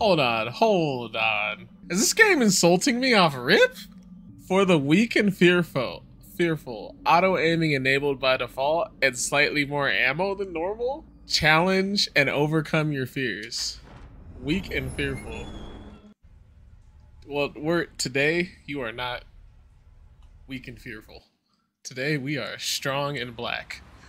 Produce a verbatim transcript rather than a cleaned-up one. Hold on, hold on. Is this game insulting me off rip? For the weak and fearful, fearful, auto-aiming enabled by default and slightly more ammo than normal? Challenge and overcome your fears. Weak and fearful. Well, we're today you are not weak and fearful. Today we are strong and black.